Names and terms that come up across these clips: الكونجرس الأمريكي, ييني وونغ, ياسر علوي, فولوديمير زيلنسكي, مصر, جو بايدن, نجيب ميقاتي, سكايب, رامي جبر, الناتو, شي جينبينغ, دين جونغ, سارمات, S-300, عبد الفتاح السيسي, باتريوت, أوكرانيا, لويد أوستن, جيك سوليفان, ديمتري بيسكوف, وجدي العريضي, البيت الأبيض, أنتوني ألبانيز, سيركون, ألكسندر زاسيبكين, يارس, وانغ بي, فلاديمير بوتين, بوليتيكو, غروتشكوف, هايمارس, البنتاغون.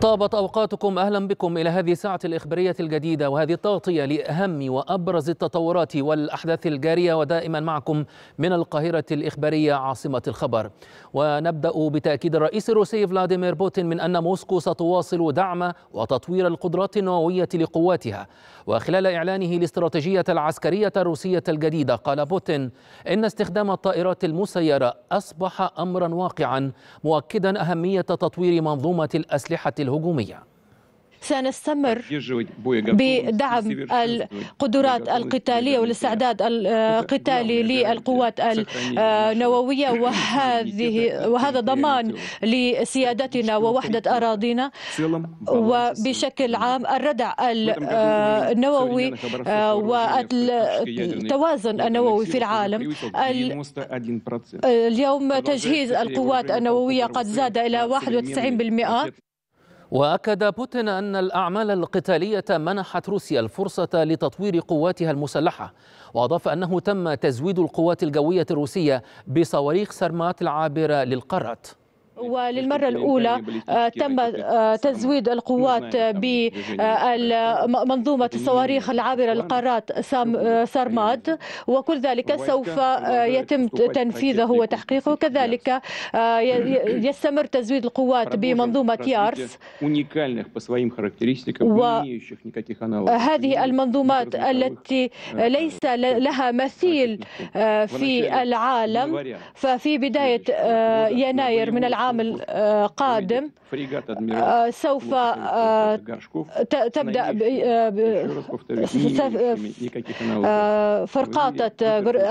طابت أوقاتكم، أهلا بكم إلى هذه الساعة الإخبارية الجديدة وهذه التغطية لأهم وأبرز التطورات والأحداث الجارية، ودائما معكم من القاهرة الإخبارية عاصمة الخبر. ونبدأ بتأكيد الرئيس الروسي فلاديمير بوتين من أن موسكو ستواصل دعم وتطوير القدرات النووية لقواتها. وخلال إعلانه الاستراتيجية العسكرية الروسية الجديدة قال بوتين إن استخدام الطائرات المسيرة أصبح أمرا واقعا، مؤكدا أهمية تطوير منظومة الأسلحة الهجومية. سنستمر بدعم القدرات القتالية والاستعداد القتالي للقوات النووية، وهذا ضمان لسيادتنا ووحدة أراضينا. وبشكل عام الردع النووي والتوازن النووي في العالم. اليوم تجهيز القوات النووية قد زاد إلى 91%. وأكد بوتين أن الأعمال القتالية منحت روسيا الفرصة لتطوير قواتها المسلحة، وأضاف أنه تم تزويد القوات الجوية الروسية بصواريخ سارمات العابرة للقارات. وللمرة الأولى تم تزويد القوات بمنظومة الصواريخ العابرة للقارات سارمات، وكل ذلك سوف يتم تنفيذه وتحقيقه. كذلك يستمر تزويد القوات بمنظومة يارس، وهذه المنظومات التي ليس لها مثيل في العالم. ففي بداية يناير من العام القادم سوف تبدأ فرقاطة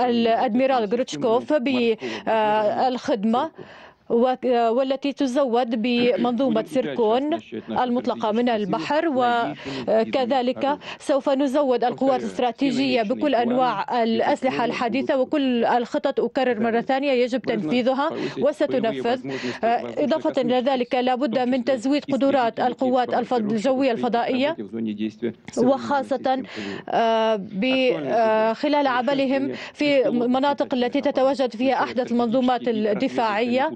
الأدميرال غروتشكوف بالخدمة، والتي تزود بمنظومة سيركون المطلقة من البحر. وكذلك سوف نزود القوات الاستراتيجية بكل أنواع الأسلحة الحديثة، وكل الخطط أكرر مرة ثانية يجب تنفيذها وستنفذ. إضافة إلى ذلك لابد من تزويد قدرات القوات الجوية الفضائية، وخاصة خلال عملهم في المناطق التي تتواجد فيها أحدث المنظومات الدفاعية.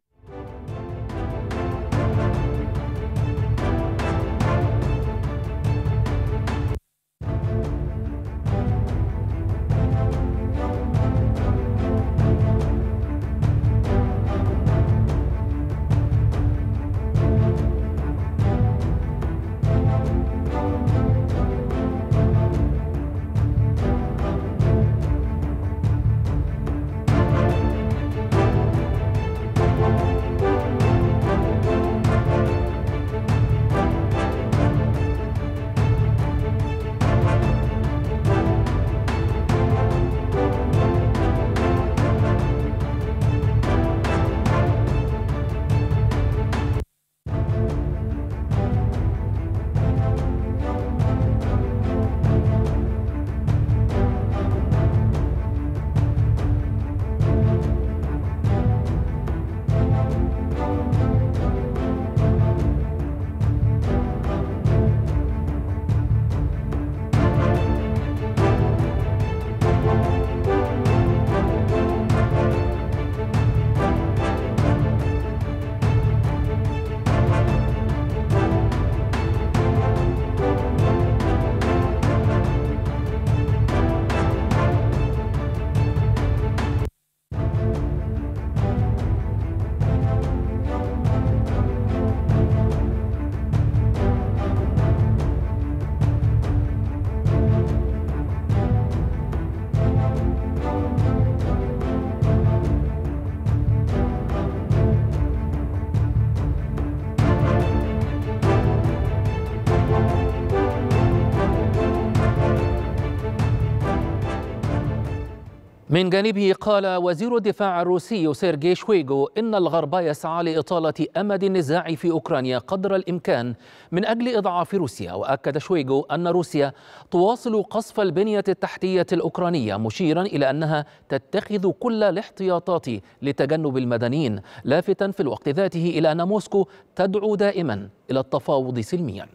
من جانبه قال وزير الدفاع الروسي سيرغي شويغو إن الغرب يسعى لإطالة أمد النزاع في أوكرانيا قدر الإمكان من أجل إضعاف روسيا. وأكد شويغو أن روسيا تواصل قصف البنية التحتية الأوكرانية، مشيرا إلى أنها تتخذ كل الاحتياطات لتجنب المدنيين، لافتا في الوقت ذاته إلى أن موسكو تدعو دائما إلى التفاوض سلميا.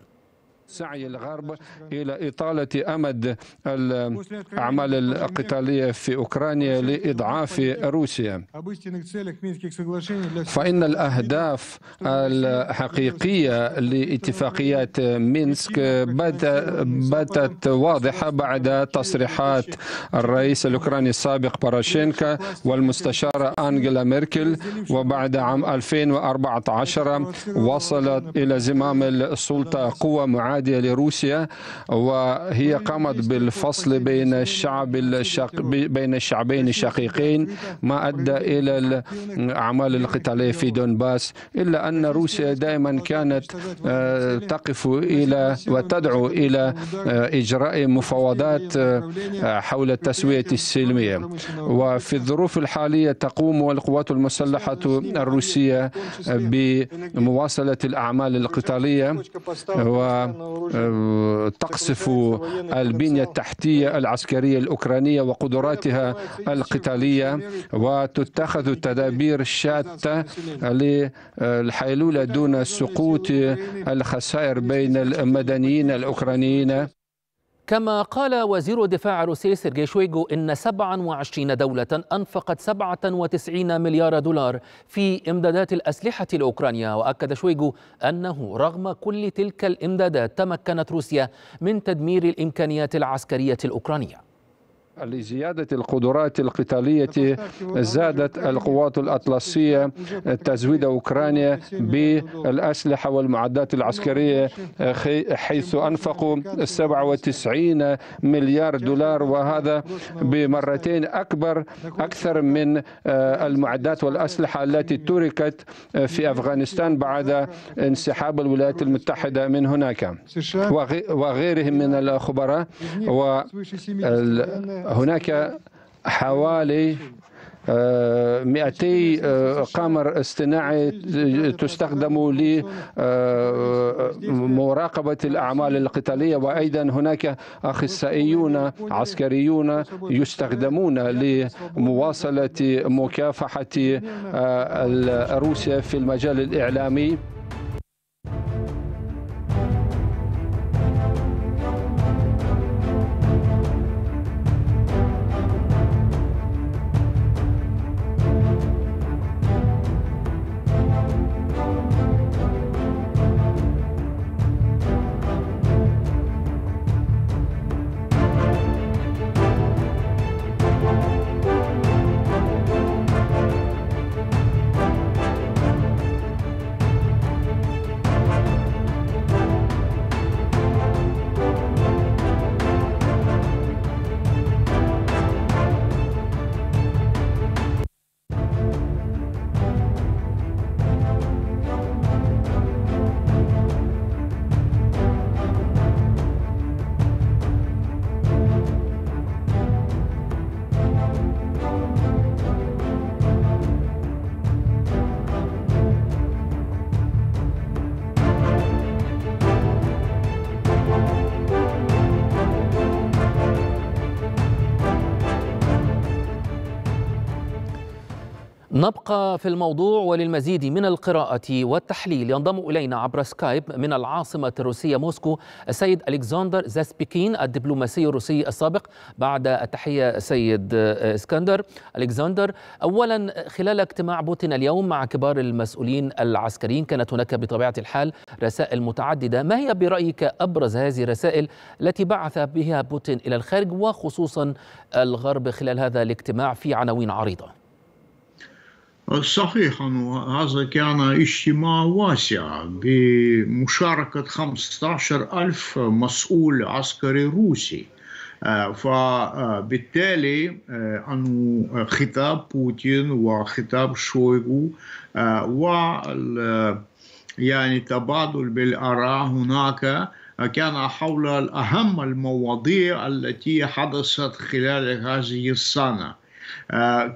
سعي الغرب إلى إطالة أمد الأعمال القتالية في أوكرانيا لإضعاف روسيا، فإن الأهداف الحقيقية لاتفاقيات مينسك باتت واضحة بعد تصريحات الرئيس الأوكراني السابق باراشينكا والمستشارة أنجلا ميركل، وبعد عام 2014 وصلت إلى زمام السلطة قوة معادية لروسيا، وهي قامت بالفصل بين الشعبين الشقيقين، ما أدى إلى الأعمال القتالية في دونباس، إلا أن روسيا دائما كانت تقف إلى وتدعو إلى إجراء مفاوضات حول التسوية السلمية. وفي الظروف الحالية تقوم القوات المسلحة الروسية بمواصلة الأعمال القتالية وتقصف البنية التحتية العسكرية الأوكرانية وقدراتها القتالية، وتتخذ تدابير شاتة للحيلولة دون سقوط الخسائر بين المدنيين الأوكرانيين. كما قال وزير الدفاع الروسي سيرغي شويغو إن 27 دولة أنفقت 97 مليار دولار في إمدادات الأسلحة لأوكرانيا، وأكد شويغو أنه رغم كل تلك الإمدادات تمكنت روسيا من تدمير الإمكانيات العسكرية الأوكرانية. لزيادة القدرات القتالية زادت القوات الأطلسية تزويد أوكرانيا بالأسلحة والمعدات العسكرية، حيث أنفقوا 97 مليار دولار، وهذا بمرتين أكثر من المعدات والأسلحة التي تركت في أفغانستان بعد انسحاب الولايات المتحدة من هناك، وغيرهم من الخبراء. هناك حوالي 200 قمر اصطناعي تستخدم لمراقبة الأعمال القتالية، وأيضا هناك أخصائيون عسكريون يستخدمون لمواصلة مكافحة روسيا في المجال الإعلامي. نبقى في الموضوع، وللمزيد من القراءة والتحليل ينضم إلينا عبر سكايب من العاصمة الروسية موسكو السيد ألكسندر زاسيبكين الدبلوماسي الروسي السابق. بعد التحية سيد اسكندر. ألكسندر، أولا خلال اجتماع بوتين اليوم مع كبار المسؤولين العسكريين كانت هناك بطبيعة الحال رسائل متعددة، ما هي برأيك أبرز هذه الرسائل التي بعث بها بوتين إلى الخارج وخصوصا الغرب خلال هذا الاجتماع في عناوين عريضة؟ صحيح، هذا كان اجتماع واسع بمشاركة 15,000 مسؤول عسكري روسي، فبالتالي أنه خطاب بوتين وخطاب شويغو يعني تبادل بالآراء هناك كان حول أهم المواضيع التي حدثت خلال هذه السنة.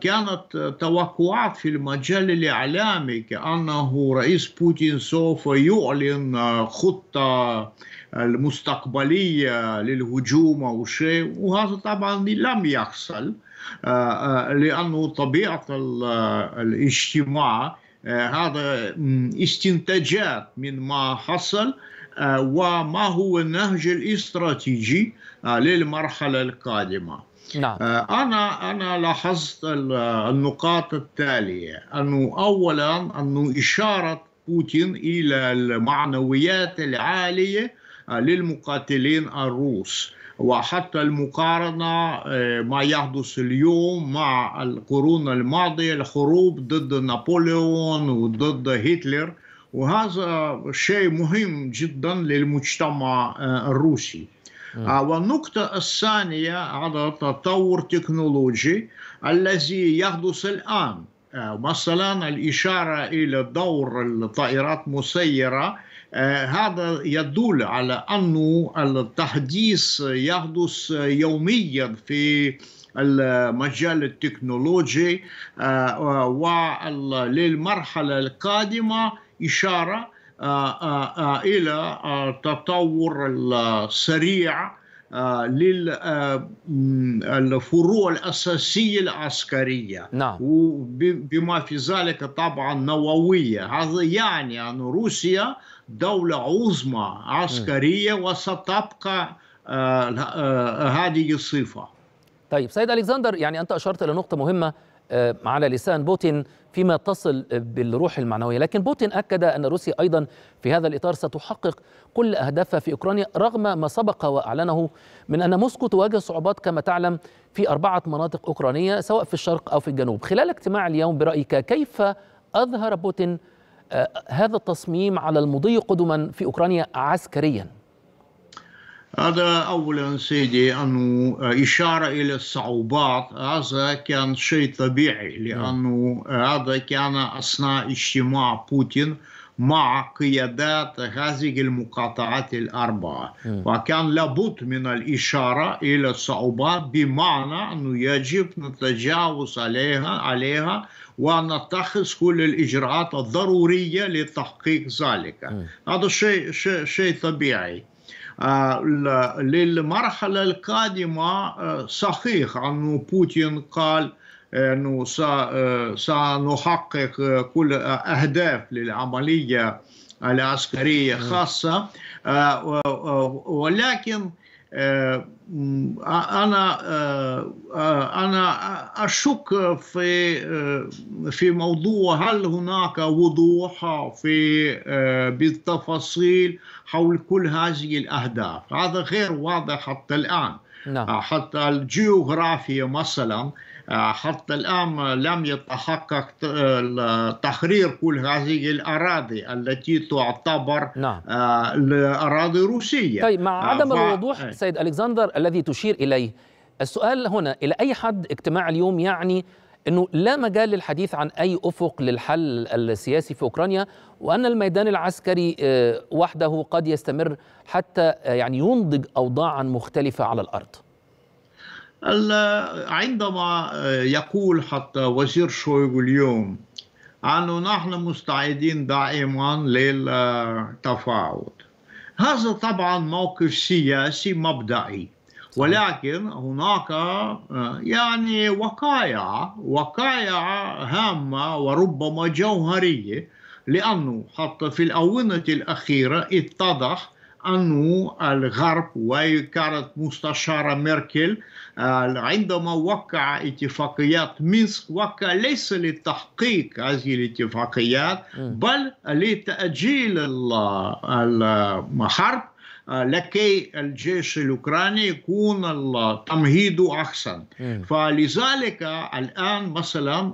كانت توقعات في المجال الإعلامي كأنه رئيس بوتين سوف يعلن خطة المستقبلية للهجوم أو شيء، وهذا طبعا لم يحصل، لأنه طبيعة الاجتماع هذا استنتاجات من ما حصل، وما هو النهج الاستراتيجي للمرحلة القادمة. نعم. أنا لاحظت النقاط التالية، أنه أولا أنه إشارة بوتين إلى المعنويات العالية للمقاتلين الروس، وحتى المقارنة ما يحدث اليوم مع القرون الماضية، الحروب ضد نابليون وضد هتلر، وهذا شيء مهم جدا للمجتمع الروسي. والنقطة الثانية على تطور تكنولوجي الذي يحدث الآن، مثلا الإشارة إلى دور الطائرات المسيرة، هذا يدل على أن التحديث يحدث يوميا في المجال التكنولوجي. وللمرحلة القادمة إشارة إلى التطور السريع للفروع الأساسية العسكرية. نعم. وبما في ذلك طبعا نووية. هذا يعني أن روسيا دولة عظمى عسكرية وستبقى هذه الصفة. طيب سيد ألكسندر، يعني أنت أشرت إلى نقطة مهمة على لسان بوتين فيما يتصل بالروح المعنوية، لكن بوتين أكد أن روسيا أيضا في هذا الإطار ستحقق كل أهدافها في أوكرانيا، رغم ما سبق وأعلنه من أن موسكو تواجه صعوبات كما تعلم في 4 مناطق أوكرانية سواء في الشرق أو في الجنوب. خلال اجتماع اليوم برأيك كيف أظهر بوتين هذا التصميم على المضي قدما في أوكرانيا عسكريا؟ هذا أولا سيدي أنه إشارة إلى الصعوبات، هذا كان شيء طبيعي، لأنه هذا كان أثناء اجتماع بوتين مع قيادات هذه المقاطعات الأربعة، وكان لابد من الإشارة إلى الصعوبات، بمعنى أنه يجب نتجاوز عليها ونتخذ كل الإجراءات الضرورية لتحقيق ذلك. هذا شيء طبيعي. للمرحلة القادمة صحيح أن بوتين قال أنه سنحقق كل أهداف للعملية العسكرية خاصة، ولكن أنا أشك في موضوع هل هناك وضوح بالتفاصيل حول كل هذه الأهداف. هذا غير واضح حتى الآن. لا. حتى الجيوغرافيا مثلا حتى الآن لم يتحقق تحرير كل هذه الأراضي التي تعتبر الأراضي الروسية. طيب مع عدم الوضوح سيد ألكسندر الذي تشير إليه، السؤال هنا إلى أي حد اجتماع اليوم يعني أنه لا مجال للحديث عن أي أفق للحل السياسي في أوكرانيا، وأن الميدان العسكري وحده قد يستمر حتى يعني ينضج أوضاعا مختلفة على الأرض؟ عندما يقول حتى وزير شويغو اليوم أنه نحن مستعدين دائما للتفاوض، هذا طبعا موقف سياسي مبدئي، ولكن هناك يعني وقائع هامة وربما جوهرية، لأنه حتى في الآونة الأخيرة اتضح أنه الغرب وكانت مستشارة ميركل عندما وقع اتفاقيات مينسك وقع ليس لتحقيق هذه الاتفاقيات بل لتأجيل الحرب لكي الجيش الأوكراني يكون التمهيد أحسن. فلذلك الآن مثلا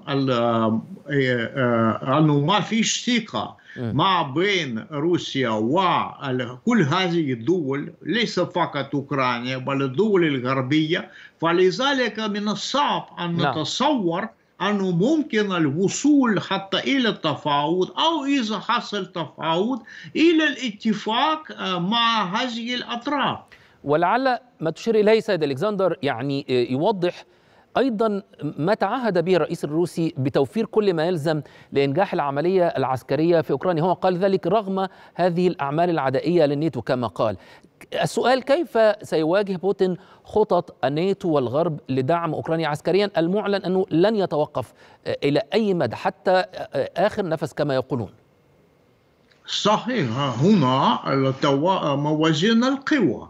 أنه ما فيش ثقة ما بين روسيا وكل هذه الدول، ليس فقط أوكرانيا بل الدول الغربية، فلذلك من الصعب أن نتصور أنه ممكن الوصول حتى إلى التفاوض، أو إذا حصل تفاوض إلى الاتفاق مع هذه الأطراف. ولعل ما تشير إليه سيد ألكسندر يعني يوضح أيضا ما تعهد به الرئيس الروسي بتوفير كل ما يلزم لإنجاح العملية العسكرية في أوكرانيا، هو قال ذلك رغم هذه الأعمال العدائية للناتو كما قال. السؤال كيف سيواجه بوتين خطط الناتو والغرب لدعم أوكرانيا عسكريا، المعلن أنه لن يتوقف إلى أي مدى حتى آخر نفس كما يقولون؟ صحيح. هنا موازين القوى.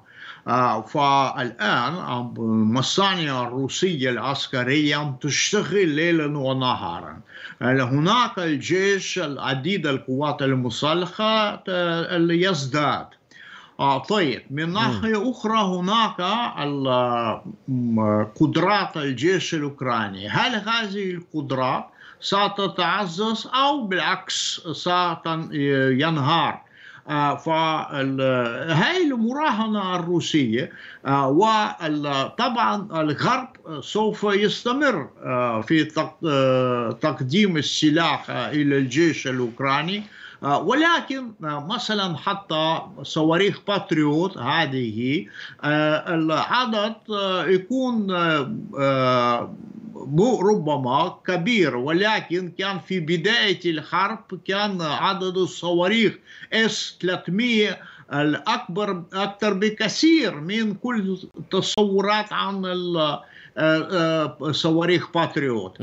فالآن المصانع الروسية العسكرية تشتغل ليلا ونهارا. هناك الجيش العديد القوات المسلحة يزداد. طيب من ناحية أخرى هناك قدرات الجيش الأوكراني. هل هذه القدرات ستتعزز أو بالعكس سينهار؟ فهي المراهنة الروسية. وطبعا الغرب سوف يستمر في تقديم السلاح إلى الجيش الأوكراني، ولكن مثلا حتى صواريخ باتريوت هذه العدد يكون ربما كبير، ولكن كان في بداية الحرب كان عدد الصواريخ S-300 الأكبر أكثر بكثير من كل التصورات عن صواريخ باتريوت.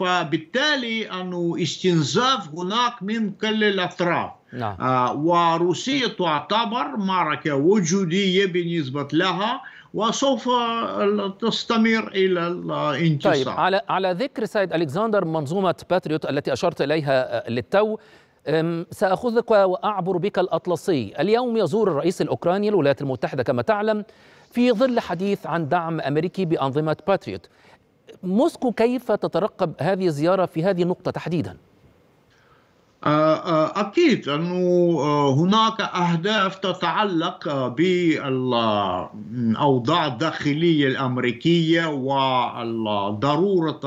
فبالتالي أنه استنزاف هناك من كل الأطراف. وروسيا تعتبر معركة وجودية بالنسبة لها وسوف تستمر إلى الانتصار. طيب على ذكر سيد ألكسندر منظومة باتريوت التي أشرت إليها للتو، سأخذك وأعبر بك الأطلسي. اليوم يزور الرئيس الأوكراني الولايات المتحدة كما تعلم في ظل حديث عن دعم أمريكي بأنظمة باتريوت. موسكو كيف تترقب هذه الزيارة في هذه النقطة تحديدا؟ أكيد أنه هناك أهداف تتعلق بالأوضاع الداخلية الأمريكية وضرورة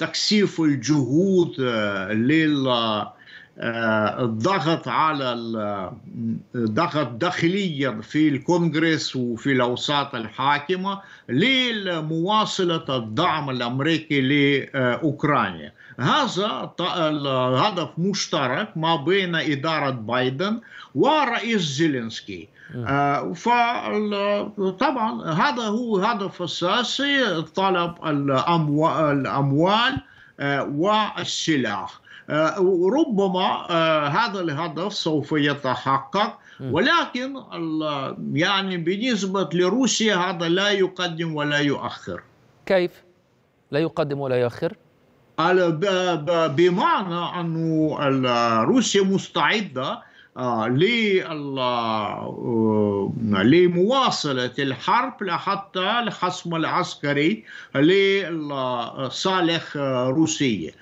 تكثيف الجهود للضغط على الضغط داخليا في الكونغرس وفي الأوساط الحاكمة لمواصلة الدعم الأمريكي لأوكرانيا. هذا الهدف مشترك ما بين إدارة بايدن ورئيس زيلنسكي. فطبعا هذا هو هدف أساسي، طلب الأموال والسلاح. ربما هذا الهدف سوف يتحقق، ولكن بالنسبة لروسيا هذا لا يقدم ولا يؤخر. كيف؟ لا يقدم ولا يؤخر؟ بمعنى أن روسيا مستعدة لمواصلة الحرب لحتى الحسم العسكري لصالح روسيا.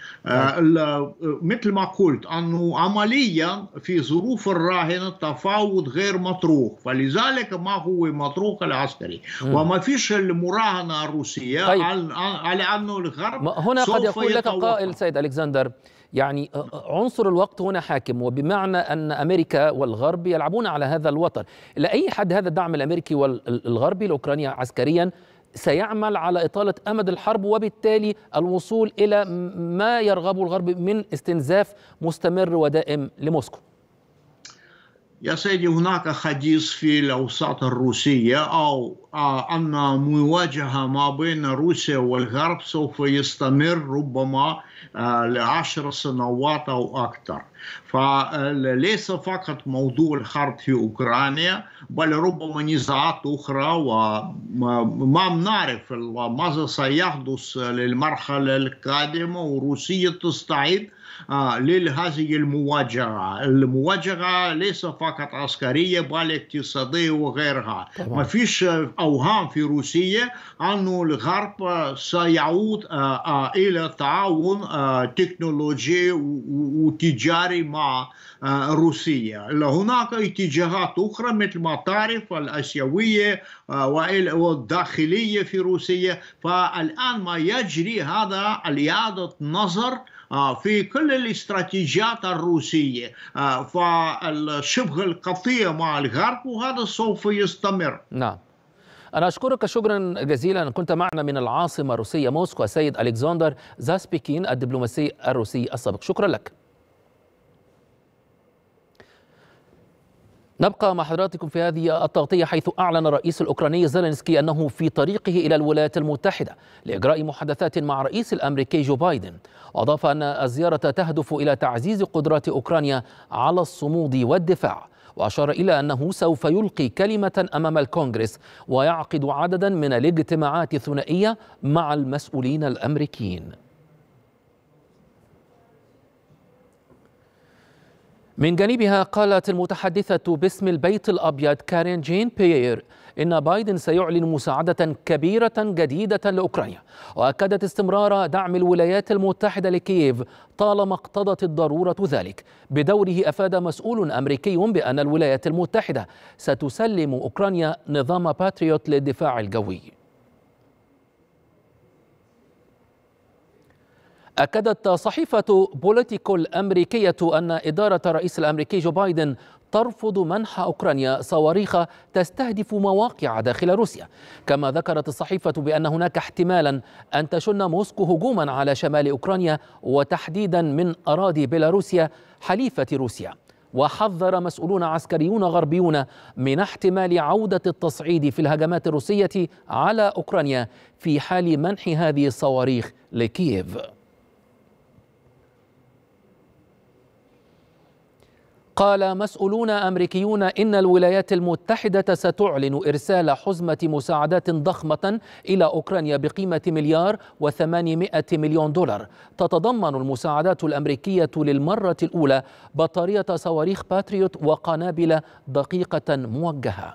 مثل ما قلت أنه عمليا في ظروف الراهنة تفاوض غير مطروح، فلذلك ما هو مطروح العسكري وما فيش المراهنة الروسية. طيب. على أنه الغرب هنا قد يقول لك قائل سيد ألكسندر عنصر الوقت هنا حاكم، وبمعنى أن أمريكا والغرب يلعبون على هذا الوتر. إلى أي حد هذا الدعم الأمريكي والغربي الأوكراني عسكريا سيعمل على إطالة أمد الحرب وبالتالي الوصول إلى ما يرغب الغرب من استنزاف مستمر ودائم لموسكو؟ يا سيدي هناك حديث في الأوساط الروسية أو أن مواجهة ما بين روسيا والغرب سوف يستمر ربما ل10 سنوات أو أكثر. فليس فقط موضوع الحرب في أوكرانيا بل ربما نزاعات أخرى، وما نعرف ماذا سيحدث للمرحلة القادمة. وروسيا تستعد لهذه المواجهة. المواجهة ليس فقط عسكرية بل اقتصادية وغيرها. ما فيش أوهام في روسيا أنه الغرب سيعود إلى تعاون تكنولوجي وتجاري مع روسيا. هناك اتجاهات أخرى مثل ما تعرف الآسيوية والداخلية في روسيا. فالآن ما يجري هذا إعادة نظر في كل الاستراتيجيات الروسية فالشبه القطيع مع الغرب، وهذا سوف يستمر. نعم، أنا أشكرك شكرا جزيلا أن كنت معنا من العاصمة الروسية موسكو السيد ألكسندر زاسيبكين الدبلوماسي الروسي السابق. شكرا لك. نبقى مع حضراتكم في هذه التغطية، حيث أعلن الرئيس الأوكراني زيلنسكي أنه في طريقه إلى الولايات المتحدة لإجراء محادثات مع الرئيس الأمريكي جو بايدن. أضاف أن الزيارة تهدف إلى تعزيز قدرات أوكرانيا على الصمود والدفاع، وأشار إلى أنه سوف يلقي كلمة أمام الكونجرس ويعقد عددا من الاجتماعات الثنائية مع المسؤولين الأمريكيين. من جانبها قالت المتحدثة باسم البيت الأبيض كارين جين بيير إن بايدن سيعلن مساعدة كبيرة جديدة لأوكرانيا، وأكدت استمرار دعم الولايات المتحدة لكييف طالما اقتضت الضرورة ذلك. بدوره أفاد مسؤول أمريكي بأن الولايات المتحدة ستسلم أوكرانيا نظام باتريوت للدفاع الجوي. أكدت صحيفة بوليتيكو الأمريكية أن إدارة الرئيس الأمريكي جو بايدن ترفض منح أوكرانيا صواريخ تستهدف مواقع داخل روسيا. كما ذكرت الصحيفة بأن هناك احتمالا أن تشن موسكو هجوما على شمال أوكرانيا وتحديدا من أراضي بيلاروسيا حليفة روسيا. وحذر مسؤولون عسكريون غربيون من احتمال عودة التصعيد في الهجمات الروسية على أوكرانيا في حال منح هذه الصواريخ لكييف. قال مسؤولون أمريكيون إن الولايات المتحدة ستعلن إرسال حزمة مساعدات ضخمة إلى أوكرانيا بقيمة $1,800 مليون. تتضمن المساعدات الأمريكية للمرة الأولى بطارية صواريخ باتريوت وقنابل دقيقة موجهة.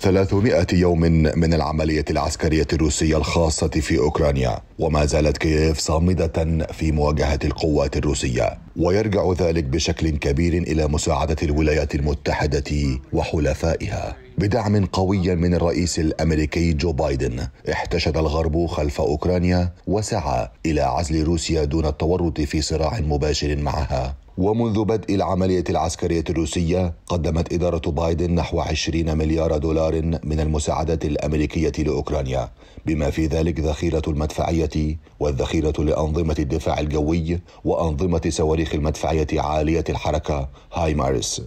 300 يوم من العملية العسكرية الروسية الخاصة في أوكرانيا، وما زالت كييف صامدة في مواجهة القوات الروسية، ويرجع ذلك بشكل كبير إلى مساعدة الولايات المتحدة وحلفائها بدعم قوي من الرئيس الأمريكي جو بايدن. احتشد الغرب خلف أوكرانيا وسعى إلى عزل روسيا دون التورط في صراع مباشر معها. ومنذ بدء العملية العسكرية الروسية قدمت إدارة بايدن نحو $20 مليار من المساعدات الأمريكية لأوكرانيا، بما في ذلك ذخيرة المدفعية والذخيرة لأنظمة الدفاع الجوي وأنظمة صواريخ المدفعية عالية الحركة هايمارس.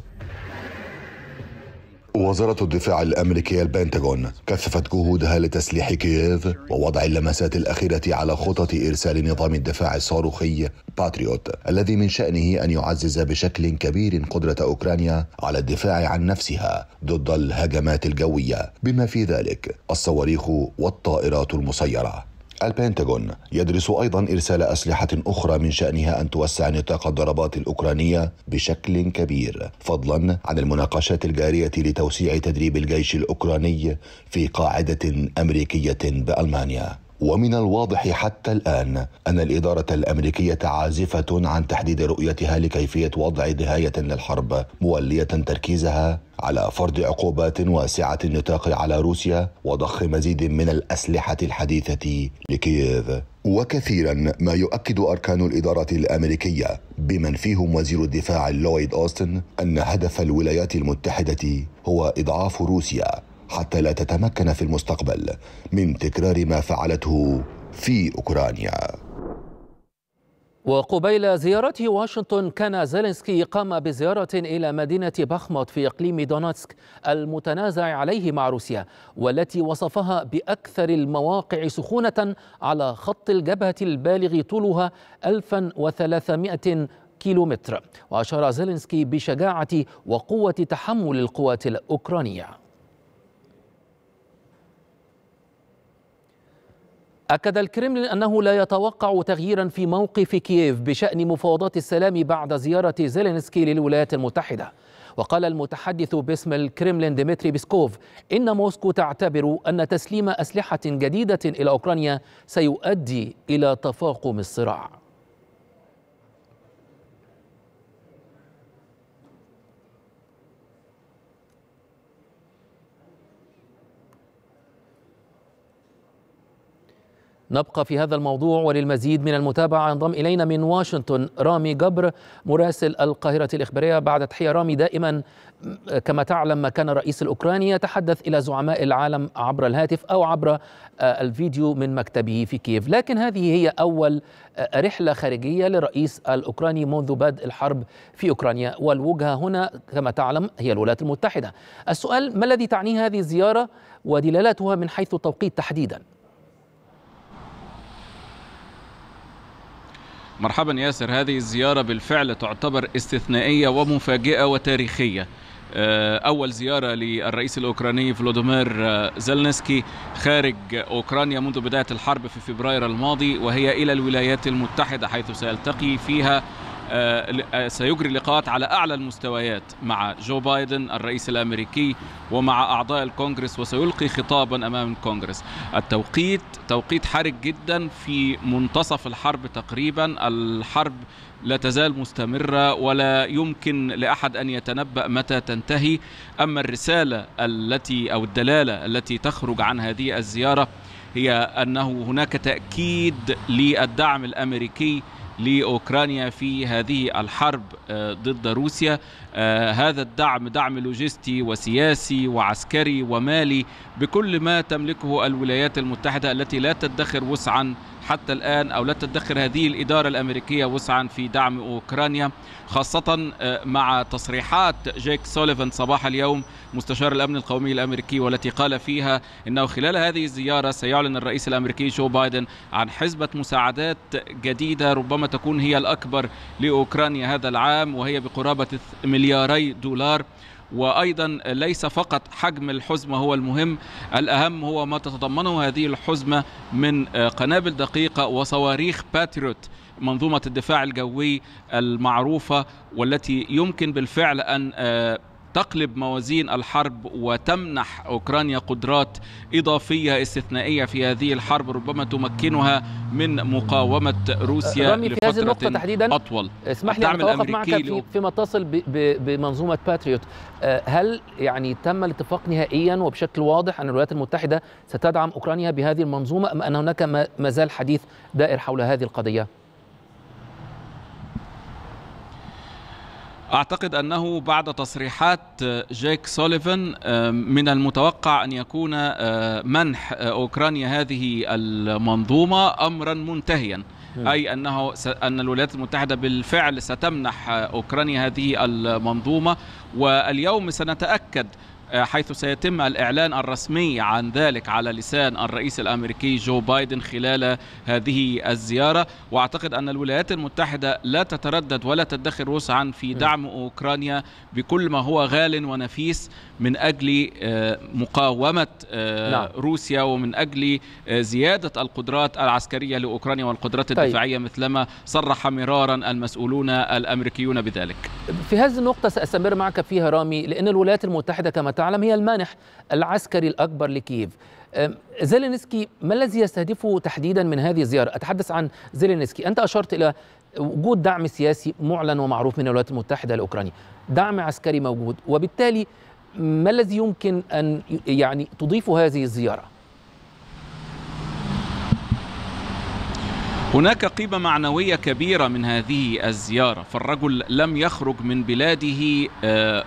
وزارة الدفاع الأمريكية البنتاغون كثفت جهودها لتسليح كييف ووضع اللمسات الأخيرة على خطط إرسال نظام الدفاع الصاروخي باتريوت، الذي من شأنه أن يعزز بشكل كبير قدرة أوكرانيا على الدفاع عن نفسها ضد الهجمات الجوية، بما في ذلك الصواريخ والطائرات المسيرة. البنتاغون يدرس أيضا إرسال أسلحة أخرى من شأنها أن توسع نطاق الضربات الأوكرانية بشكل كبير، فضلا عن المناقشات الجارية لتوسيع تدريب الجيش الأوكراني في قاعدة أمريكية بألمانيا. ومن الواضح حتى الآن أن الإدارة الأمريكية عازفة عن تحديد رؤيتها لكيفية وضع نهاية للحرب، مولية تركيزها على فرض عقوبات واسعة النطاق على روسيا وضخ مزيد من الأسلحة الحديثة لكييف. وكثيرا ما يؤكد أركان الإدارة الأمريكية بمن فيهم وزير الدفاع لويد أوستن أن هدف الولايات المتحدة هو إضعاف روسيا حتى لا تتمكن في المستقبل من تكرار ما فعلته في أوكرانيا. وقبيل زيارته واشنطن كان زيلنسكي قام بزيارة إلى مدينة بخمط في إقليم دونتسك المتنازع عليه مع روسيا، والتي وصفها بأكثر المواقع سخونة على خط الجبهة البالغ طولها 1300 كيلومتر. وأشار زيلنسكي بشجاعة وقوة تحمل القوات الأوكرانية. أكد الكرملين أنه لا يتوقع تغييرا في موقف كييف بشأن مفاوضات السلام بعد زيارة زيلنسكي للولايات المتحدة. وقال المتحدث باسم الكرملين ديمتري بيسكوف إن موسكو تعتبر أن تسليم أسلحة جديدة إلى أوكرانيا سيؤدي إلى تفاقم الصراع. نبقى في هذا الموضوع، وللمزيد من المتابعة ينضم إلينا من واشنطن رامي جبر مراسل القاهرة الإخبارية. بعد تحية رامي، دائما كما تعلم مكان الرئيس الأوكراني يتحدث إلى زعماء العالم عبر الهاتف أو عبر الفيديو من مكتبه في كييف، لكن هذه هي أول رحلة خارجية للرئيس الأوكراني منذ بدء الحرب في أوكرانيا، والوجهة هنا كما تعلم هي الولايات المتحدة. السؤال: ما الذي تعنيه هذه الزيارة ودلالاتها من حيث التوقيت تحديدا؟ مرحبا ياسر، هذه الزيارة بالفعل تعتبر استثنائية ومفاجئة وتاريخية. أول زيارة للرئيس الأوكراني فولوديمير زيلنسكي خارج أوكرانيا منذ بداية الحرب في فبراير الماضي، وهي إلى الولايات المتحدة حيث سيلتقي فيها سيجري لقاءات على أعلى المستويات مع جو بايدن الرئيس الأمريكي ومع أعضاء الكونجرس، وسيلقي خطابا أمام الكونجرس. التوقيت توقيت حرج جدا في منتصف الحرب تقريبا، الحرب لا تزال مستمرة ولا يمكن لأحد أن يتنبأ متى تنتهي. أما الرسالة التي أو الدلالة التي تخرج عن هذه الزيارة هي أنه هناك تأكيد للدعم الأمريكي لأوكرانيا في هذه الحرب ضد روسيا. هذا الدعم دعم لوجستي وسياسي وعسكري ومالي بكل ما تملكه الولايات المتحدة التي لا تدخر وسعا حتى الآن، أو لا تدخر هذه الإدارة الأمريكية وسعا في دعم أوكرانيا، خاصة مع تصريحات جيك سوليفان صباح اليوم مستشار الأمن القومي الأمريكي، والتي قال فيها أنه خلال هذه الزيارة سيعلن الرئيس الأمريكي جو بايدن عن حزبة مساعدات جديدة ربما تكون هي الأكبر لأوكرانيا هذا العام، وهي بقرابة $2 مليار. وأيضا ليس فقط حجم الحزمة هو المهم، الأهم هو ما تتضمنه هذه الحزمة من قنابل دقيقة وصواريخ باتريوت منظومة الدفاع الجوي المعروفة، والتي يمكن بالفعل أن تقلب موازين الحرب وتمنح أوكرانيا قدرات إضافية استثنائية في هذه الحرب ربما تمكنها من مقاومة روسيا لفترة أطول. اسمح لي أن أتوقف معك فيما اتصل بمنظومة باتريوت. هل يعني تم الاتفاق نهائيا وبشكل واضح أن الولايات المتحدة ستدعم أوكرانيا بهذه المنظومة، أم أن هناك ما زال حديث دائر حول هذه القضية؟ أعتقد أنه بعد تصريحات جيك سوليفان من المتوقع أن يكون منح أوكرانيا هذه المنظومة أمرا منتهيا، أي أن الولايات المتحدة بالفعل ستمنح أوكرانيا هذه المنظومة، واليوم سنتأكد حيث سيتم الإعلان الرسمي عن ذلك على لسان الرئيس الأمريكي جو بايدن خلال هذه الزيارة. وأعتقد أن الولايات المتحدة لا تتردد ولا تدخر وسعا في دعم أوكرانيا بكل ما هو غال ونفيس من أجل مقاومة روسيا، ومن أجل زيادة القدرات العسكرية لأوكرانيا والقدرات الدفاعية، مثلما صرح مرارا المسؤولون الأمريكيون بذلك. في هذه النقطة سأستمر معك فيها رامي، لأن الولايات المتحدة كما تعلم هي المانح العسكري الأكبر لكييف. زيلينسكي ما الذي يستهدفه تحديدا من هذه الزيارة؟ أتحدث عن زيلينسكي، أنت أشرت إلى وجود دعم سياسي معلن ومعروف من الولايات المتحدة لأوكرانيا، دعم عسكري موجود، وبالتالي ما الذي يمكن أن يعني تضيفه هذه الزيارة؟ هناك قيمة معنوية كبيرة من هذه الزيارة، فالرجل لم يخرج من بلاده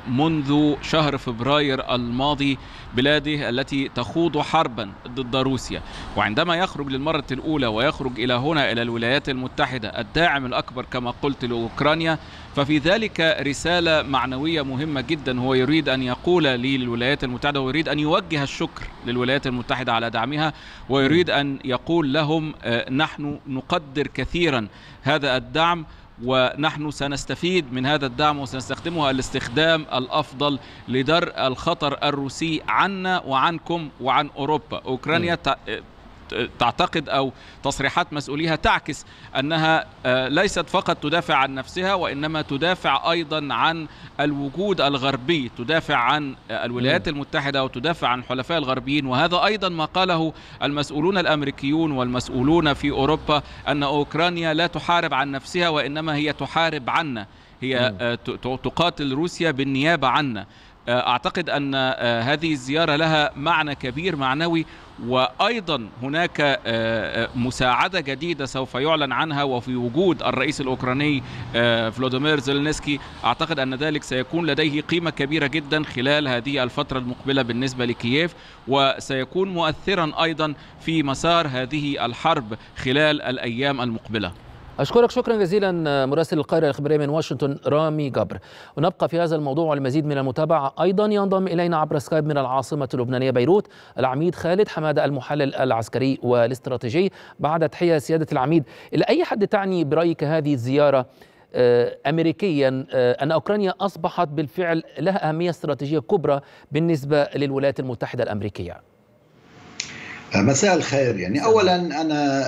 منذ شهر فبراير الماضي، بلاده التي تخوض حربا ضد روسيا، وعندما يخرج للمرة الأولى ويخرج إلى هنا إلى الولايات المتحدة الداعم الأكبر كما قلت لأوكرانيا، ففي ذلك رسالة معنوية مهمة جدا هو يريد أن يقول للولايات المتحدة، ويريد أن يوجه الشكر للولايات المتحدة على دعمها، ويريد أن يقول لهم نحن نقدر كثيرا هذا الدعم، ونحن سنستفيد من هذا الدعم وسنستخدمه الاستخدام الأفضل لدرء الخطر الروسي عنا وعنكم وعن أوروبا. أوكرانيا تعتقد أو تصريحات مسؤوليها تعكس أنها ليست فقط تدافع عن نفسها، وإنما تدافع أيضا عن الوجود الغربي، تدافع عن الولايات المتحدة وتدافع عن حلفاء الغربيين. وهذا أيضا ما قاله المسؤولون الأمريكيون والمسؤولون في أوروبا، أن أوكرانيا لا تحارب عن نفسها وإنما هي تحارب عنا، هي تقاتل روسيا بالنيابة عنا. أعتقد أن هذه الزيارة لها معنى كبير معنوي، وأيضا هناك مساعدة جديدة سوف يعلن عنها، وفي وجود الرئيس الأوكراني فلاديمير زيلنسكي أعتقد أن ذلك سيكون لديه قيمة كبيرة جدا خلال هذه الفترة المقبلة بالنسبة لكييف، وسيكون مؤثرا أيضا في مسار هذه الحرب خلال الأيام المقبلة. أشكرك شكرا جزيلا مراسل القاهرة الإخبارية من واشنطن رامي جبر. ونبقى في هذا الموضوع والمزيد من المتابعة أيضا. ينضم إلينا عبر سكايب من العاصمة اللبنانية بيروت العميد خالد حمادة المحلل العسكري والاستراتيجي. بعد تحية سيادة العميد، إلى أي حد تعني برأيك هذه الزيارة أمريكيا أن أوكرانيا أصبحت بالفعل لها أهمية استراتيجية كبرى بالنسبة للولايات المتحدة الأمريكية؟ مساء الخير. يعني أولا أنا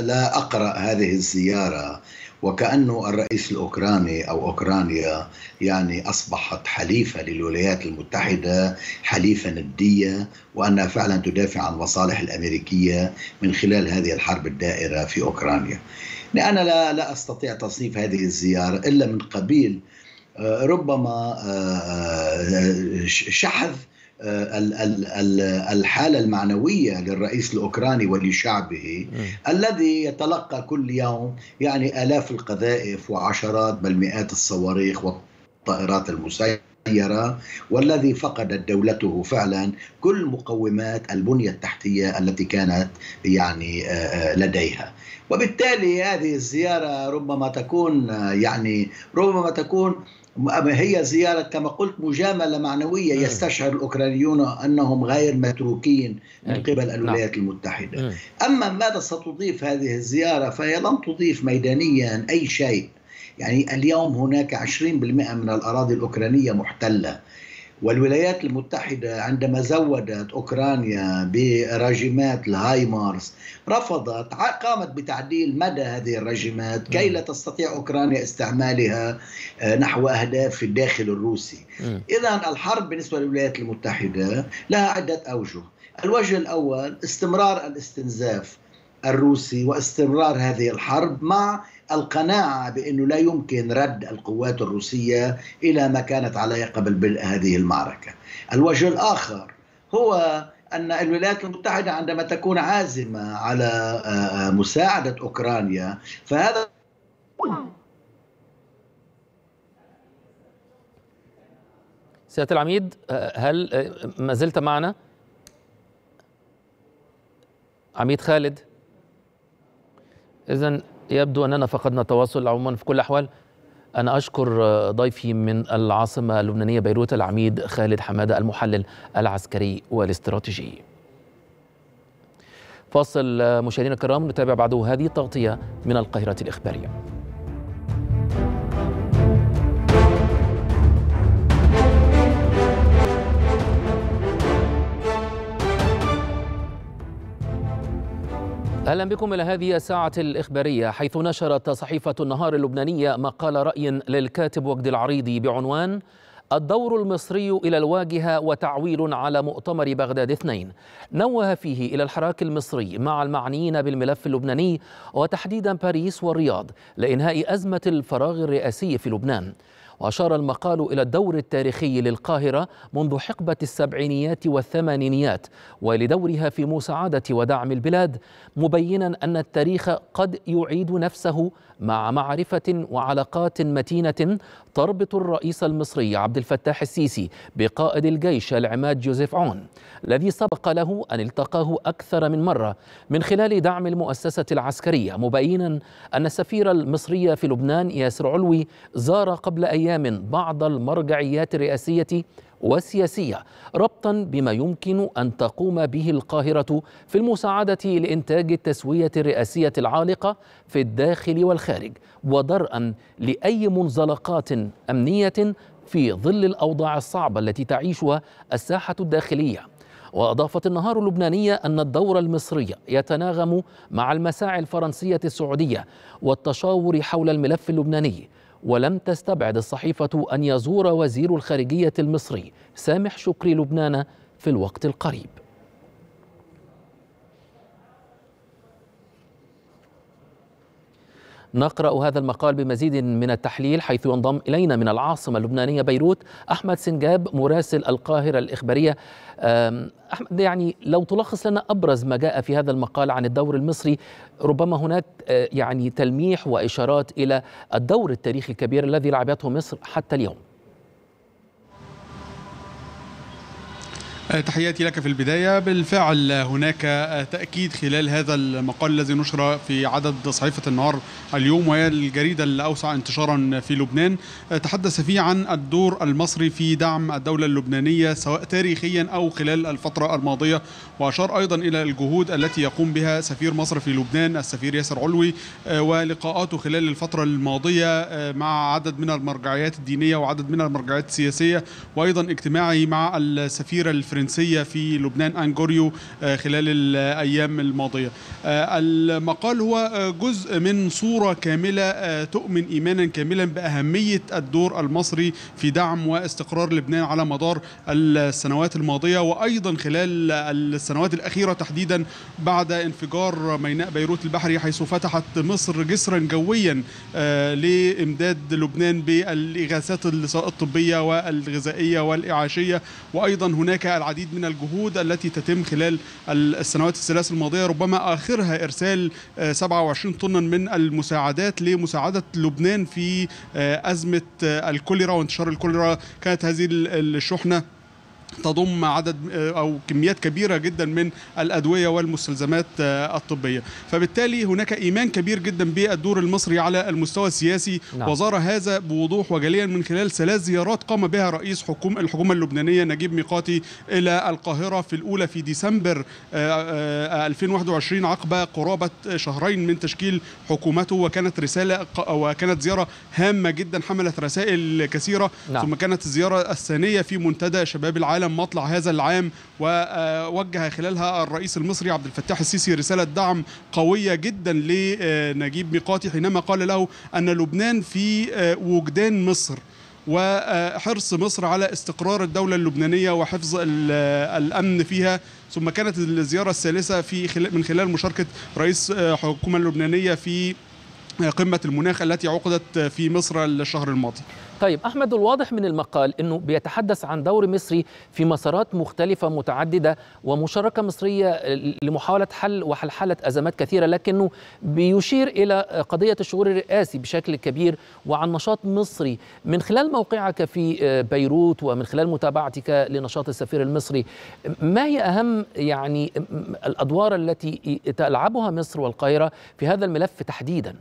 لا أقرأ هذه الزيارة وكأنه الرئيس الأوكراني أو أوكرانيا يعني أصبحت حليفة للولايات المتحدة، حليفة ندية، وأنها فعلا تدافع عن المصالح الأمريكية من خلال هذه الحرب الدائرة في أوكرانيا. أنا لا أستطيع تصنيف هذه الزيارة إلا من قبيل ربما شحذ الحالة المعنوية للرئيس الأوكراني ولشعبه الذي يتلقى كل يوم يعني آلاف القذائف وعشرات بل مئات الصواريخ والطائرات المسيرة، والذي فقدت دولته فعلا كل مقومات البنية التحتية التي كانت يعني لديها. وبالتالي هذه الزيارة ربما تكون هي زيارة كما قلت مجاملة معنوية، يستشعر الأوكرانيون أنهم غير متروكين من قبل الولايات المتحدة. أما ماذا ستضيف هذه الزيارة فهي لن تضيف ميدانيا أي شيء. يعني اليوم هناك 20% من الأراضي الأوكرانية محتلة، والولايات المتحدة عندما زودت أوكرانيا برجمات الهايمارس رفضت، قامت بتعديل مدى هذه الرجمات كي لا تستطيع أوكرانيا استعمالها نحو أهداف في الداخل الروسي. إذن الحرب بالنسبة للولايات المتحدة لها عدة أوجه. الوجه الأول استمرار الاستنزاف الروسي واستمرار هذه الحرب مع القناعة بأنه لا يمكن رد القوات الروسية إلى ما كانت عليه قبل بدء هذه المعركة. الوجه الآخر هو أن الولايات المتحدة عندما تكون عازمة على مساعدة أوكرانيا فهذا سيادة العميد، هل ما زلت معنا؟ عميد خالد؟ إذن يبدو أننا فقدنا تواصل. عموما في كل الأحوال أنا أشكر ضيفي من العاصمة اللبنانية بيروت العميد خالد حمادة المحلل العسكري والاستراتيجي. فاصل مشاهدينا الكرام، نتابع بعده هذه التغطية من القاهرة الإخبارية. أهلا بكم إلى هذه الساعة الإخبارية، حيث نشرت صحيفة النهار اللبنانية مقال رأي للكاتب وجد العريضي بعنوان الدور المصري إلى الواجهة وتعويل على مؤتمر بغداد 2. نوه فيه إلى الحراك المصري مع المعنيين بالملف اللبناني وتحديدا باريس والرياض لإنهاء أزمة الفراغ الرئاسي في لبنان. وأشار المقال إلى الدور التاريخي للقاهرة منذ حقبة السبعينيات والثمانينيات ولدورها في مساعدة ودعم البلاد، مبينا أن التاريخ قد يعيد نفسه مع معرفة وعلاقات متينة تربط الرئيس المصري عبد الفتاح السيسي بقائد الجيش العماد جوزيف عون، الذي سبق له أن التقاه أكثر من مرة من خلال دعم المؤسسة العسكرية، مبينا أن السفير المصري في لبنان ياسر علوي زار قبل أيام بعض المرجعيات الرئاسية والسياسية، ربطا بما يمكن أن تقوم به القاهرة في المساعدة لإنتاج التسوية الرئاسية العالقة في الداخل والخارج، ودرءا لأي منزلقات أمنية في ظل الأوضاع الصعبة التي تعيشها الساحة الداخلية. وأضافت النهار اللبنانية أن الدور المصري يتناغم مع المساعي الفرنسية السعودية والتشاور حول الملف اللبناني. ولم تستبعد الصحيفة أن يزور وزير الخارجية المصري سامح شكري لبنان في الوقت القريب. نقرأ هذا المقال بمزيد من التحليل، حيث ينضم إلينا من العاصمة اللبنانية بيروت أحمد سنجاب مراسل القاهرة الإخبارية. أحمد، يعني لو تلخص لنا أبرز ما جاء في هذا المقال عن الدور المصري، ربما هناك يعني تلميح وإشارات إلى الدور التاريخي الكبير الذي لعبته مصر حتى اليوم. تحياتي لك في البداية. بالفعل هناك تأكيد خلال هذا المقال الذي نشر في عدد صحيفة النهار اليوم، وهي الجريدة الأوسع انتشارا في لبنان، تحدث فيه عن الدور المصري في دعم الدولة اللبنانية سواء تاريخيا أو خلال الفترة الماضية، وأشار أيضا إلى الجهود التي يقوم بها سفير مصر في لبنان السفير ياسر علوي ولقاءاته خلال الفترة الماضية مع عدد من المرجعيات الدينية وعدد من المرجعيات السياسية، وأيضا اجتماعه مع السفيرة الفرنسية في لبنان أنجوريو خلال الأيام الماضية. المقال هو جزء من صورة كاملة تؤمن إيمانا كاملا بأهمية الدور المصري في دعم واستقرار لبنان على مدار السنوات الماضية، وأيضا خلال السنوات الأخيرة تحديدا بعد انفجار ميناء بيروت البحري، حيث فتحت مصر جسرا جويا لإمداد لبنان بالإغاثات سواء الطبية والغذائية والإعاشية، وأيضا هناك العديد من الجهود التي تتم خلال السنوات الثلاث الماضية، ربما آخرها إرسال 27 طنا من المساعدات لمساعدة لبنان في أزمة الكوليرا وانتشار الكوليرا. كانت هذه الشحنة تضم عدد أو كميات كبيرة جدا من الأدوية والمستلزمات الطبية، فبالتالي هناك إيمان كبير جدا بالدور المصري على المستوى السياسي. نعم. وظهر هذا بوضوح وجليا من خلال 3 زيارات قام بها رئيس الحكومة اللبنانية نجيب ميقاتي إلى القاهرة، في الأولى في ديسمبر 2021 عقب قرابة شهرين من تشكيل حكومته، وكانت رسالة وكانت زيارة هامة جدا حملت رسائل كثيرة. نعم. ثم كانت الزيارة الثانية في منتدى شباب العالم مطلع هذا العام، ووجه خلالها الرئيس المصري عبد الفتاح السيسي رسالة دعم قوية جدا لنجيب ميقاتي حينما قال له أن لبنان في وجدان مصر، وحرص مصر على استقرار الدولة اللبنانية وحفظ الأمن فيها. ثم كانت الزيارة الثالثة من خلال مشاركة رئيس الحكومة اللبنانية في قمة المناخ التي عقدت في مصر الشهر الماضي. طيب أحمد، الواضح من المقال أنه بيتحدث عن دور مصري في مسارات مختلفة متعددة ومشاركة مصرية لمحاولة حل وحلحلة أزمات كثيرة، لكنه بيشير إلى قضية الشعور الرئاسي بشكل كبير وعن نشاط مصري. من خلال موقعك في بيروت ومن خلال متابعتك لنشاط السفير المصري، ما هي أهم يعني الأدوار التي تلعبها مصر والقاهرة في هذا الملف تحديداً؟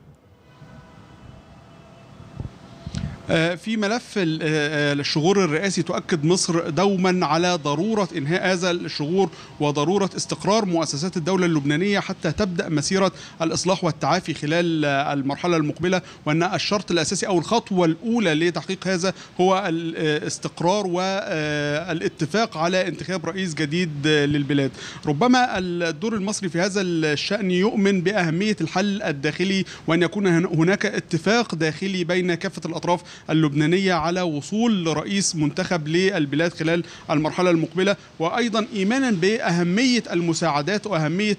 في ملف الشغور الرئاسي تؤكد مصر دوما على ضرورة إنهاء هذا الشغور وضرورة استقرار مؤسسات الدولة اللبنانية حتى تبدأ مسيرة الإصلاح والتعافي خلال المرحلة المقبلة، وأن الشرط الأساسي أو الخطوة الأولى لتحقيق هذا هو الاستقرار والاتفاق على انتخاب رئيس جديد للبلاد. ربما الدور المصري في هذا الشأن يؤمن بأهمية الحل الداخلي وأن يكون هناك اتفاق داخلي بين كافة الأطراف اللبنانية على وصول رئيس منتخب للبلاد خلال المرحلة المقبلة، وأيضا إيمانا بأهمية المساعدات وأهمية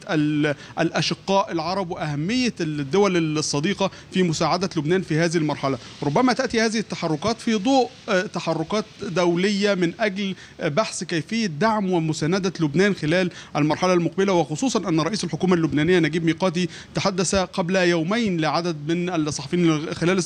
الأشقاء العرب وأهمية الدول الصديقة في مساعدة لبنان في هذه المرحلة. ربما تأتي هذه التحركات في ضوء تحركات دولية من أجل بحث كيفية دعم ومساندة لبنان خلال المرحلة المقبلة، وخصوصا أن رئيس الحكومة اللبنانية نجيب ميقاتي تحدث قبل يومين لعدد من الصحفيين خلال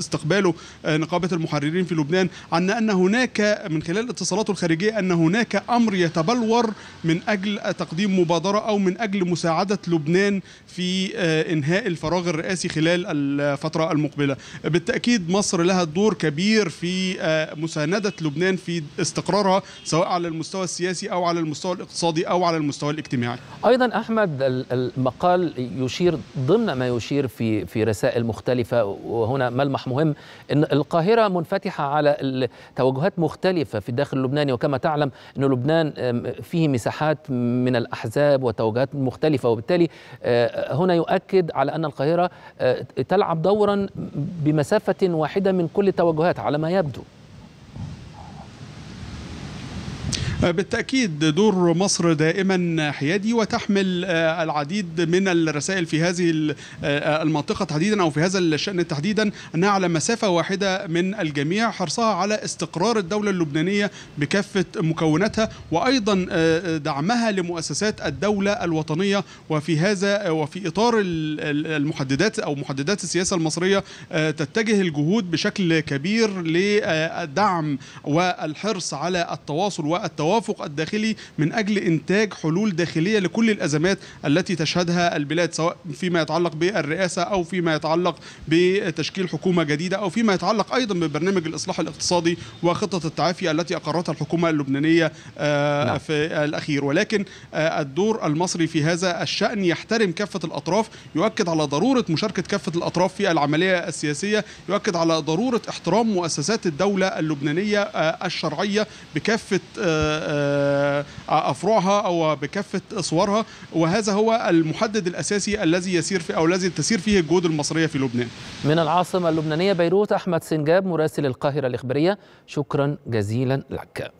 استقباله نقابة المحررين في لبنان أن هناك من خلال اتصالاته الخارجية أن هناك أمر يتبلور من أجل تقديم مبادرة أو من أجل مساعدة لبنان في إنهاء الفراغ الرئاسي خلال الفترة المقبلة. بالتأكيد مصر لها دور كبير في مساندة لبنان في استقرارها سواء على المستوى السياسي أو على المستوى الاقتصادي أو على المستوى الاجتماعي. أيضا أحمد، المقال يشير ضمن ما يشير في رسائل مختلفة، وهنا ملمح مهم أن القاهرة منفتحة على توجهات مختلفة في الداخل اللبناني، وكما تعلم أن لبنان فيه مساحات من الأحزاب وتوجهات مختلفة، وبالتالي هنا يؤكد على أن القاهرة تلعب دورا بمسافة واحدة من كل التوجهات على ما يبدو. بالتأكيد دور مصر دائما حيادي وتحمل العديد من الرسائل في هذه المنطقة تحديدا أو في هذا الشأن تحديدا، أنها على مسافة واحدة من الجميع، حرصها على استقرار الدولة اللبنانية بكافة مكوناتها وأيضا دعمها لمؤسسات الدولة الوطنية، وفي هذا وفي إطار المحددات أو محددات السياسة المصرية تتجه الجهود بشكل كبير لدعم والحرص على التواصل والتوافق الداخلي من أجل إنتاج حلول داخلية لكل الأزمات التي تشهدها البلاد، سواء فيما يتعلق بالرئاسة أو فيما يتعلق بتشكيل حكومة جديدة أو فيما يتعلق أيضا ببرنامج الإصلاح الاقتصادي وخطة التعافي التي أقرتها الحكومة اللبنانية في الأخير. ولكن الدور المصري في هذا الشأن يحترم كافة الأطراف، يؤكد على ضرورة مشاركة كافة الأطراف في العملية السياسية، يؤكد على ضرورة احترام مؤسسات الدولة اللبنانية الشرعية بكافة أفرعها أو بكافة صورها، وهذا هو المحدد الأساسي الذي يسير في أو الذي تسير فيه الجهود المصرية في لبنان. من العاصمة اللبنانية بيروت، أحمد سنجاب مراسل القاهرة الإخبارية، شكرا جزيلا لك.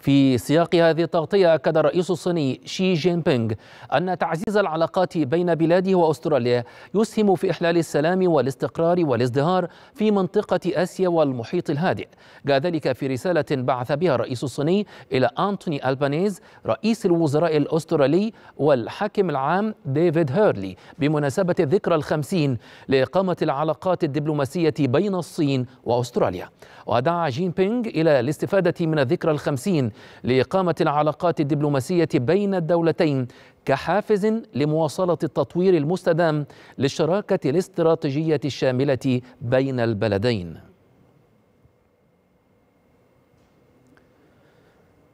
في سياق هذه التغطية، أكد الرئيس الصيني شي جينبينغ أن تعزيز العلاقات بين بلاده وأستراليا يسهم في إحلال السلام والاستقرار والازدهار في منطقة آسيا والمحيط الهادئ. جاء ذلك في رسالة بعث بها الرئيس الصيني إلى أنتوني ألبانيز رئيس الوزراء الأسترالي والحاكم العام ديفيد هيرلي بمناسبة الذكرى ال50 لإقامة العلاقات الدبلوماسية بين الصين وأستراليا. ودعا جينبينغ إلى الاستفادة من الذكرى ال50 لإقامة العلاقات الدبلوماسية بين الدولتين كحافز لمواصلة التطوير المستدام للشراكة الاستراتيجية الشاملة بين البلدين.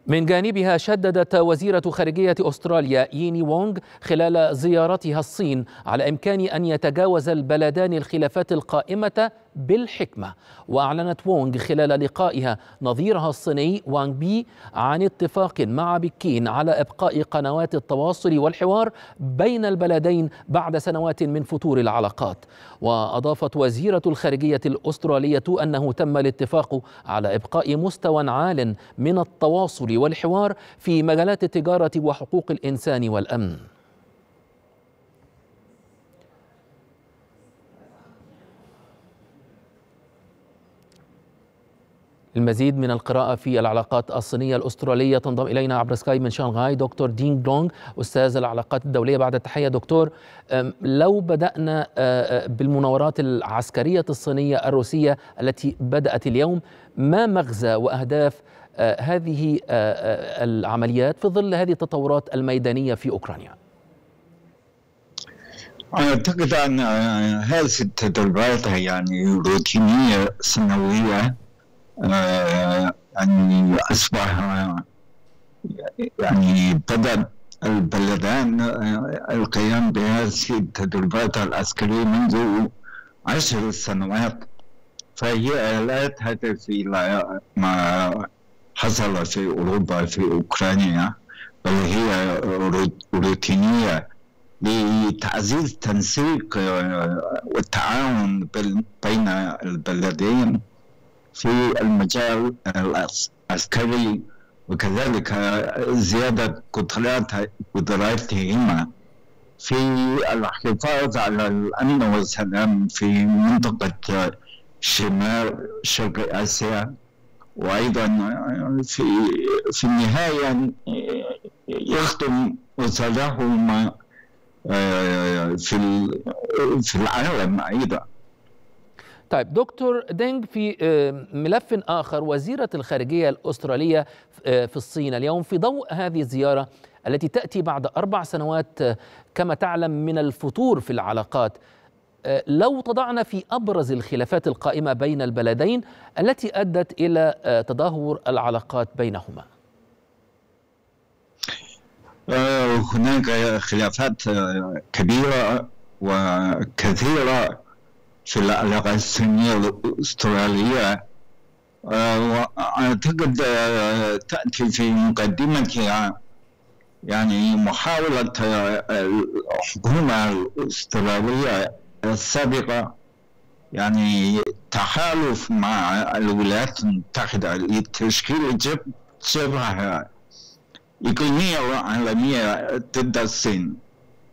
من جانبها، شددت وزيرة خارجية أستراليا ييني وونغ خلال زيارتها الصين على إمكان أن يتجاوز البلدان الخلافات القائمة بالحكمة. وأعلنت وونغ خلال لقائها نظيرها الصيني وانغ بي عن اتفاق مع بكين على إبقاء قنوات التواصل والحوار بين البلدين بعد سنوات من فتور العلاقات. وأضافت وزيرة الخارجية الأسترالية أنه تم الاتفاق على إبقاء مستوى عال من التواصل والحوار في مجالات التجارة وحقوق الإنسان والأمن. المزيد من القراءة في العلاقات الصينية الأسترالية، تنضم إلينا عبر سكاي من شانغهاي دكتور دين جونغ أستاذ العلاقات الدولية. بعد التحية دكتور، لو بدأنا بالمناورات العسكرية الصينية الروسية التي بدأت اليوم، ما مغزى وأهداف هذه العمليات في ظل هذه التطورات الميدانية في أوكرانيا؟ أعتقد أن هذه التدريبات يعني روتينية سنوية، يعني أصبح يعني بدأ البلدان القيام بهذه التدريبات العسكرية منذ 10 سنوات، فهي آلات هدف إلى ما حصل في أوروبا في أوكرانيا، بل هي روتينية لتعزيز تنسيق والتعاون بين البلدين في المجال العسكري، وكذلك زيادة قدراتهما في الحفاظ على الأمن والسلام في منطقة شمال شرق آسيا. وأيضا في النهاية يخدم وصالحهما في العالم أيضا. طيب دكتور دينج، في ملف آخر، وزيرة الخارجية الأسترالية في الصين اليوم في ضوء هذه الزيارة التي تأتي بعد 4 سنوات كما تعلم من الفتور في العلاقات، لو تضعنا في أبرز الخلافات القائمة بين البلدين التي أدت إلى تدهور العلاقات بينهما. هناك خلافات كبيرة وكثيرة في العلاقة الصينية الأسترالية، وأعتقد تأتي في مقدمتها يعني محاولة الحكومة الأسترالية السابقة يعني تحالف مع الولايات المتحدة لتشكيل جبهة إقليمية وعالمية ضد الصين،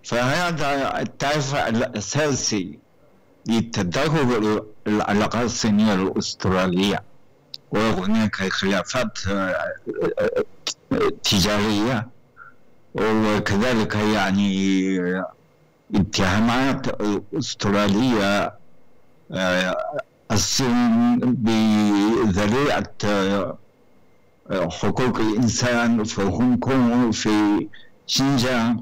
فهذا الدافع الأساسي لتدهور العلاقات الصينية الأسترالية. وهناك خلافات تجارية وكذلك يعني اتهامات أسترالية الصين بذريعة حقوق الإنسان في هونغ كونغ وفي شينجيانغ،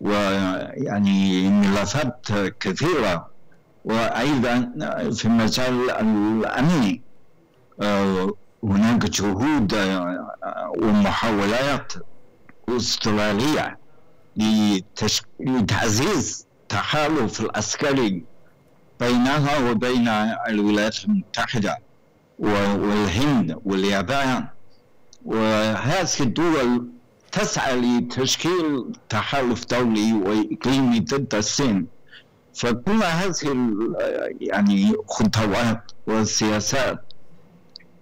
ويعني ملفات كثيرة. وأيضا في مجال الأمن هناك جهود ومحاولات أسترالية لتعزيز التحالف العسكري بينها وبين الولايات المتحدة والهند واليابان، وهذه الدول تسعى لتشكيل تحالف دولي وإقليمي ضد الصين. فكل هذه يعني خطوات والسياسات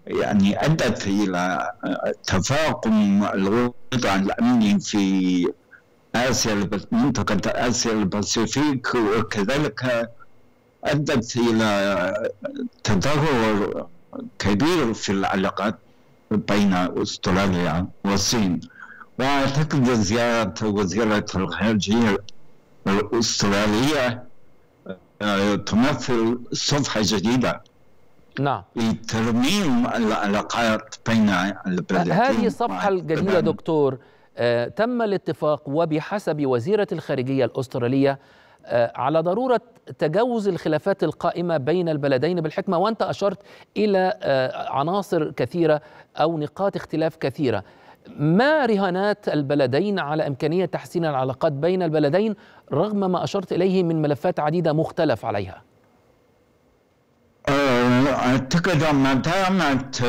يعني أدت إلى تفاقم الوضع الأمني في آسيا، منطقة آسيا الباسيفيك، وكذلك أدت إلى تدهور كبير في العلاقات بين أستراليا والصين. وأعتقد زيارة وزيرة الخارجية الأسترالية تمثل صفحة جديدة لترميم العلاقات بين البلدين. هذه الصفحة الجديدة دكتور تم الاتفاق وبحسب وزيرة الخارجية الأسترالية على ضرورة تجاوز الخلافات القائمة بين البلدين بالحكمة، وأنت أشرت إلى عناصر كثيرة أو نقاط اختلاف كثيرة. ما رهانات البلدين على إمكانية تحسين العلاقات بين البلدين رغم ما أشرت إليه من ملفات عديدة مختلف عليها؟ أعتقد ما دامت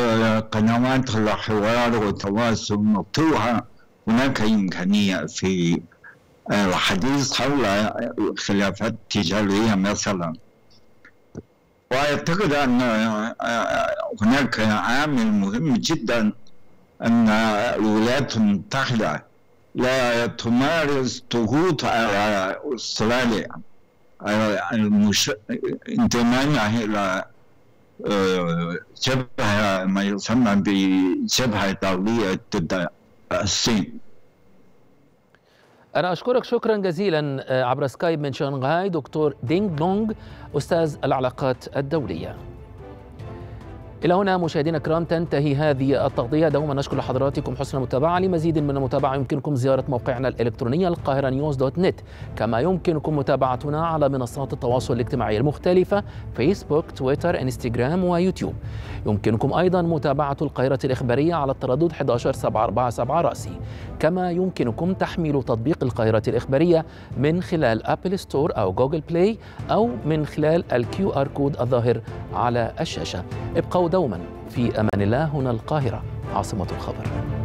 قنوات الحوار والتواصل مفتوحة هناك إمكانية في الحديث حول خلافات تجارية مثلا. وأعتقد أن هناك عامل مهم جدا أن الولايات المتحدة لا تمارس ضغوط على أستراليا انضمامها إلى جبهة ما يسمى بجبهة دولية ضد الصين. أنا أشكرك شكرا جزيلا عبر سكايب من شنغهاي دكتور دين جونغ أستاذ العلاقات الدولية. إلى هنا مشاهدينا الكرام تنتهي هذه التغطية. دوما نشكر لحضراتكم حسن المتابعة. لمزيد من المتابعة يمكنكم زيارة موقعنا الإلكتروني القاهرة news.net، كما يمكنكم متابعتنا على منصات التواصل الاجتماعي المختلفة فيسبوك تويتر انستجرام ويوتيوب. يمكنكم أيضا متابعة القاهرة الإخبارية على التردد 11747 رأسي، كما يمكنكم تحميل تطبيق القاهرة الإخبارية من خلال أبل ستور أو جوجل بلاي أو من خلال الQR كود الظاهر على الشاشة. ابقوا دوما في أمان الله. هنا القاهرة عاصمة الخبر.